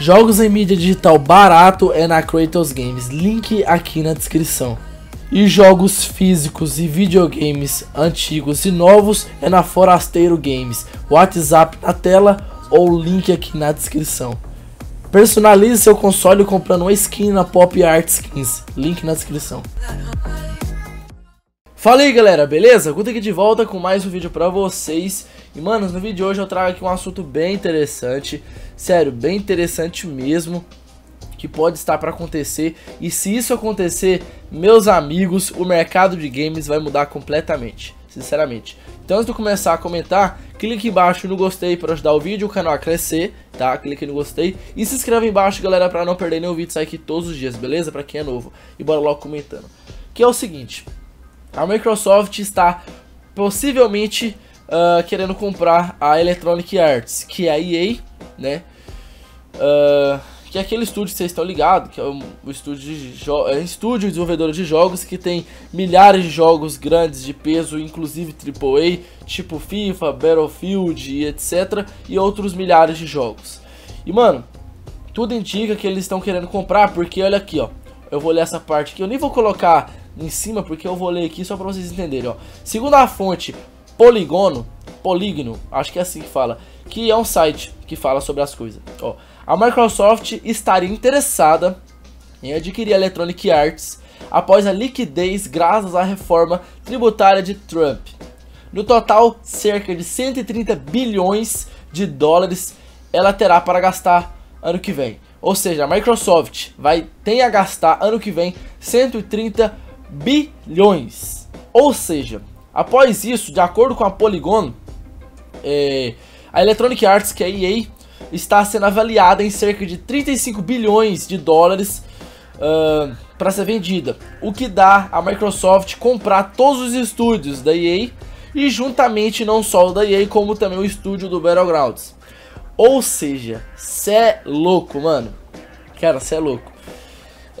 Jogos em mídia digital barato é na Kratos Games, link aqui na descrição. E jogos físicos e videogames antigos e novos é na Forasteiro Games, WhatsApp na tela ou link aqui na descrição. Personalize seu console comprando uma skin na Pop Art Skins, link na descrição. Fala aí galera, beleza? Guto aqui de volta com mais um vídeo pra vocês. E mano, no vídeo de hoje eu trago aqui um assunto bem interessante, sério, bem interessante mesmo, que pode estar para acontecer, e se isso acontecer, meus amigos, o mercado de games vai mudar completamente, sinceramente. Então, antes de eu começar a comentar, clique embaixo no gostei para ajudar o vídeo, o canal a crescer, tá? Clique no gostei e se inscreve embaixo, galera, para não perder nenhum vídeo, sai aqui todos os dias, beleza? Para quem é novo. E bora logo comentando. Que é o seguinte, a Microsoft está possivelmente querendo comprar a Electronic Arts, que é a EA, né? Que é aquele estúdio que vocês estão ligados, que é um estúdio de desenvolvedor de jogos, que tem milhares de jogos grandes de peso, inclusive AAA, tipo FIFA, Battlefield e etc, e outros milhares de jogos. E mano, tudo indica que eles estão querendo comprar, porque olha aqui ó, eu vou ler essa parte aqui, eu nem vou colocar em cima porque eu vou ler aqui só pra vocês entenderem ó. Segundo a fonte Polygon, acho que é assim que fala, que é um site que fala sobre as coisas, ó. A Microsoft estaria interessada em adquirir a Electronic Arts após a liquidez graças à reforma tributária de Trump. No total, cerca de 130 bilhões de dólares ela terá para gastar ano que vem. Ou seja, a Microsoft tem a gastar ano que vem 130 bilhões. Ou seja, após isso, de acordo com a Polygon, a Electronic Arts, que é a EA, está sendo avaliada em cerca de 35 bilhões de dólares para ser vendida, o que dá a Microsoft comprar todos os estúdios da EA e juntamente não só o da EA como também o estúdio do Battlegrounds. Ou seja, cê é louco mano, cara, cê é louco.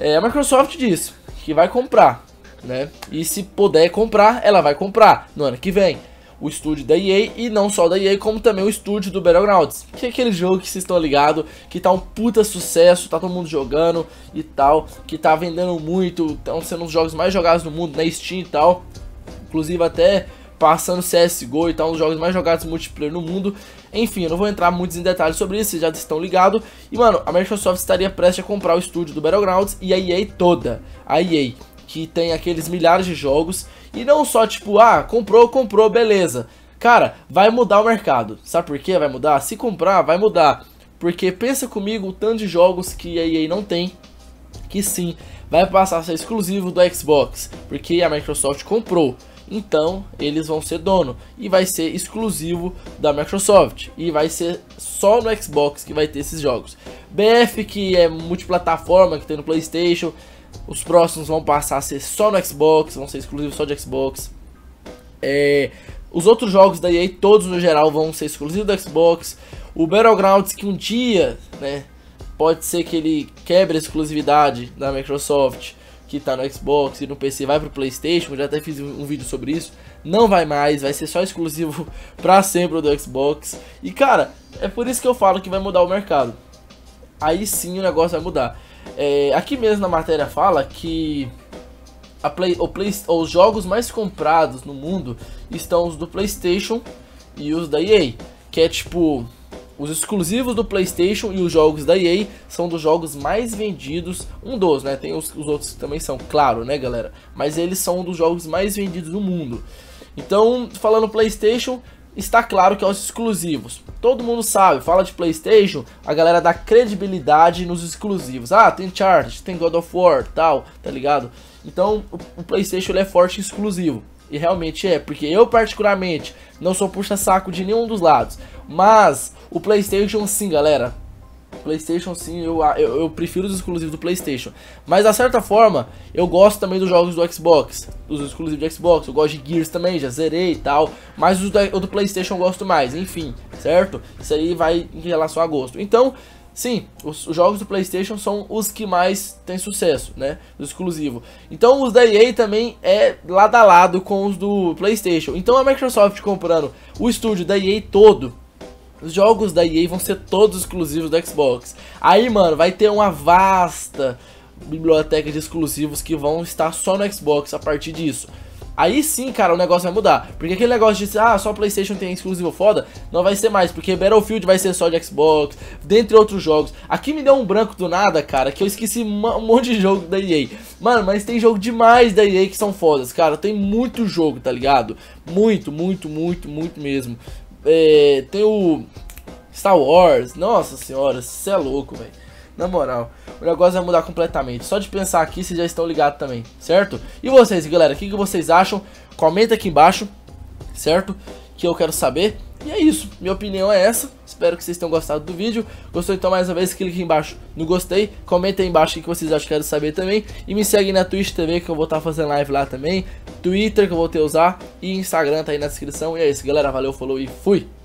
A Microsoft disse que vai comprar, né? E se puder comprar, ela vai comprar no ano que vem o estúdio da EA, e não só da EA, como também o estúdio do Battlegrounds, que é aquele jogo que vocês estão ligados, que tá um puta sucesso, tá todo mundo jogando e tal, que tá vendendo muito, estão sendo um dos jogos mais jogados no mundo, na Steam e tal, inclusive até passando CSGO e tal, um dos jogos mais jogados multiplayer no mundo. Enfim, eu não vou entrar muitos em detalhes sobre isso, vocês já estão ligados. E mano, a Microsoft estaria prestes a comprar o estúdio do Battlegrounds e a EA toda, a EA, que tem aqueles milhares de jogos. E não só tipo, ah, comprou, beleza. Cara, vai mudar o mercado. Sabe por que vai mudar? Se comprar, vai mudar. Porque pensa comigo o tanto de jogos que a EA não tem, que sim, vai passar a ser exclusivo do Xbox, porque a Microsoft comprou. Então, eles vão ser dono e vai ser exclusivo da Microsoft. E vai ser só no Xbox que vai ter esses jogos. BF, que é multiplataforma, que tem no PlayStation, os próximos vão passar a ser só no Xbox, vão ser exclusivos só de Xbox. Os outros jogos da EA, todos no geral, vão ser exclusivos do Xbox. O Battlegrounds, que um dia, né, pode ser que ele quebre a exclusividade da Microsoft, que tá no Xbox e no PC, vai pro PlayStation, já até fiz um vídeo sobre isso. Não vai mais, vai ser só exclusivo pra sempre do Xbox. E cara, é por isso que eu falo que vai mudar o mercado. Aí sim o negócio vai mudar. Aqui mesmo na matéria fala que os jogos mais comprados no mundo estão os do PlayStation e os da EA, que é tipo, os exclusivos do PlayStation e os jogos da EA são dos jogos mais vendidos, um dos, né, tem os outros que também são, claro, né galera, mas eles são um dos jogos mais vendidos do mundo. Então, falando PlayStation, está claro que é os exclusivos. Todo mundo sabe, fala de PlayStation, a galera dá credibilidade nos exclusivos. Ah, tem Charge, tem God of War, tal, tá ligado? Então, o PlayStation ele é forte e exclusivo. E realmente é, porque eu particularmente não sou puxa-saco de nenhum dos lados. Mas, o PlayStation sim, galera. PlayStation sim, eu prefiro os exclusivos do PlayStation. Mas, de certa forma, eu gosto também dos jogos do Xbox, os exclusivos do Xbox. Eu gosto de Gears também, já zerei e tal. Mas o do PlayStation eu gosto mais, enfim, certo? Isso aí vai em relação a gosto. Então, sim, os jogos do PlayStation são os que mais tem sucesso, né? Os exclusivos. Então, os da EA também é lado a lado com os do PlayStation. Então, a Microsoft comprando o estúdio da EA todo, Os jogos da EA vão ser todos exclusivos do Xbox. Aí, mano, vai ter uma vasta biblioteca de exclusivos que vão estar só no Xbox a partir disso. Aí sim, cara, o negócio vai mudar. Porque aquele negócio de, ah, só PlayStation tem exclusivo foda, não vai ser mais. Porque Battlefield vai ser só de Xbox, dentre outros jogos. Aqui me deu um branco do nada, cara, que eu esqueci um monte de jogo da EA. Mano, mas tem jogo demais da EA que são fodas, cara. Tem muito jogo, tá ligado? Muito, muito, muito, muito mesmo. É, tem o Star Wars, nossa senhora, cê é louco, velho. Na moral, o negócio vai mudar completamente. Só de pensar aqui, vocês já estão ligados também, certo? E vocês, galera, o que vocês acham? Comenta aqui embaixo, certo? Que eu quero saber. E é isso, minha opinião é essa. Espero que vocês tenham gostado do vídeo. Gostou, então, mais uma vez, clique aqui embaixo no gostei. Comenta aí embaixo o que vocês acham, quero saber também. E me segue na Twitch TV, que eu vou estar fazendo live lá também. Twitter, que eu vou ter usar. E Instagram tá aí na descrição. E é isso, galera. Valeu, falou e fui!